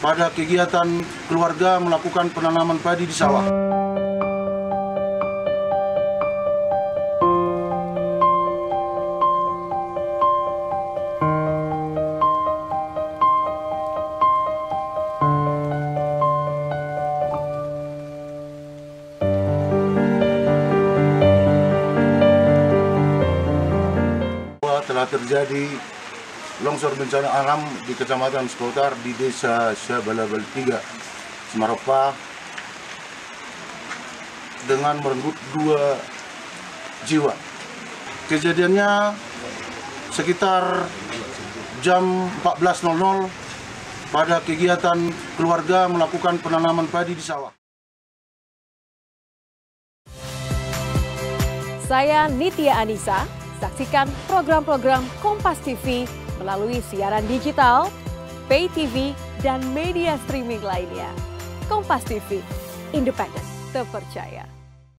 pada kegiatan keluarga melakukan penanaman padi di sawah. Telah terjadi longsor bencana alam di Kecamatan Sekotar di Desa Syabalabal 3, Semarapah, dengan merenggut 2 jiwa. Kejadiannya sekitar jam 14.00 pada kegiatan keluarga melakukan penanaman padi di sawah. Saya Nitya Anisa. Saksikan program-program Kompas TV melalui siaran digital, pay TV, dan media streaming lainnya. Kompas TV, independen, terpercaya.